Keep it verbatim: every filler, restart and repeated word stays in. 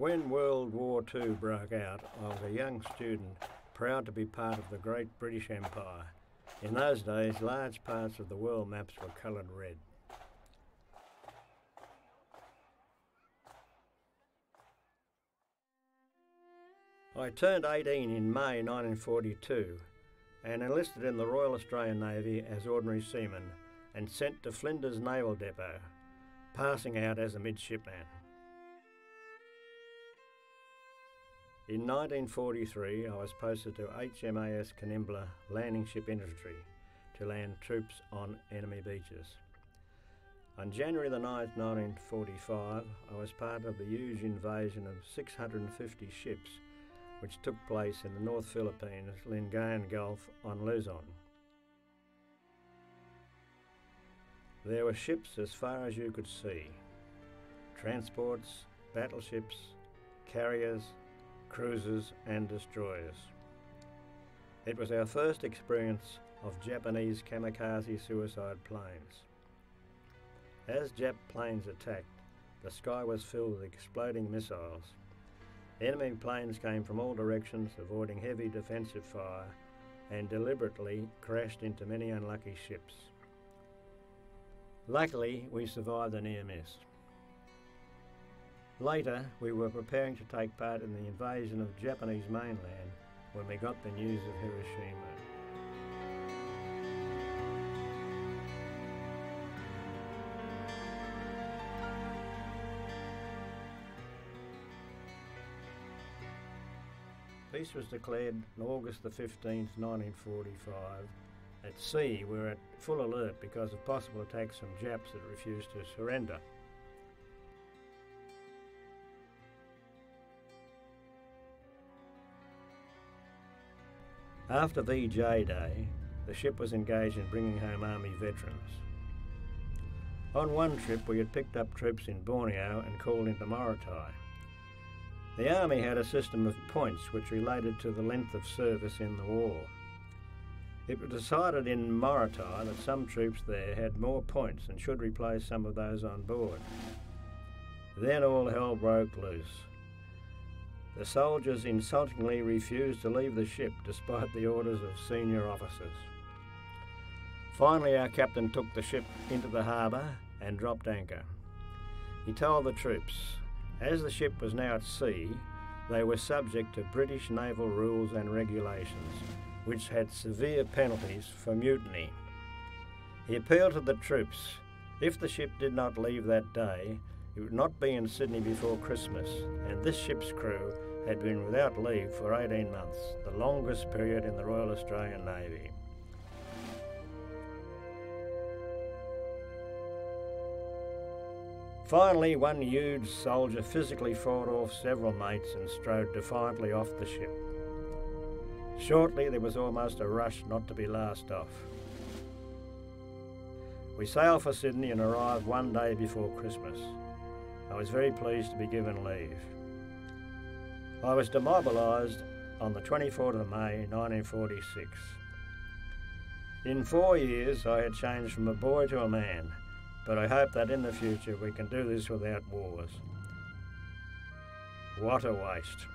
When World War Two broke out, I was a young student, proud to be part of the great British Empire. In those days, large parts of the world maps were coloured red. I turned eighteen in May nineteen forty-two and enlisted in the Royal Australian Navy as ordinary seaman and sent to Flinders Naval Depot, passing out as a midshipman. In nineteen forty-three, I was posted to H M A S Kanimbla Landing Ship Infantry to land troops on enemy beaches. On January the ninth, nineteen forty-five, I was part of the huge invasion of six hundred fifty ships which took place in the North Philippines, Lingayen Gulf on Luzon. There were ships as far as you could see, transports, battleships, carriers, cruisers and destroyers. It was our first experience of Japanese kamikaze suicide planes. As Jap planes attacked, the sky was filled with exploding missiles. Enemy planes came from all directions, avoiding heavy defensive fire, and deliberately crashed into many unlucky ships. Luckily, we survived a near miss. Later, we were preparing to take part in the invasion of Japanese mainland when we got the news of Hiroshima. Peace was declared on August the fifteenth, nineteen forty-five. At sea, we were at full alert because of possible attacks from Japs that refused to surrender. After V J Day, the ship was engaged in bringing home Army veterans. On one trip, we had picked up troops in Borneo and called into Morotai. The Army had a system of points which related to the length of service in the war. It was decided in Morotai that some troops there had more points and should replace some of those on board. Then all hell broke loose. The soldiers insultingly refused to leave the ship despite the orders of senior officers. Finally, our captain took the ship into the harbour and dropped anchor. He told the troops, as the ship was now at sea, they were subject to British naval rules and regulations, which had severe penalties for mutiny. He appealed to the troops, if the ship did not leave that day, it would not be in Sydney before Christmas, and this ship's crew had been without leave for eighteen months, the longest period in the Royal Australian Navy. Finally, one huge soldier physically fought off several mates and strode defiantly off the ship. Shortly, there was almost a rush not to be last off. We sailed for Sydney and arrived one day before Christmas. I was very pleased to be given leave. I was demobilised on the twenty-fourth of May nineteen forty-six. In four years I had changed from a boy to a man, but I hope that in the future we can do this without wars. What a waste.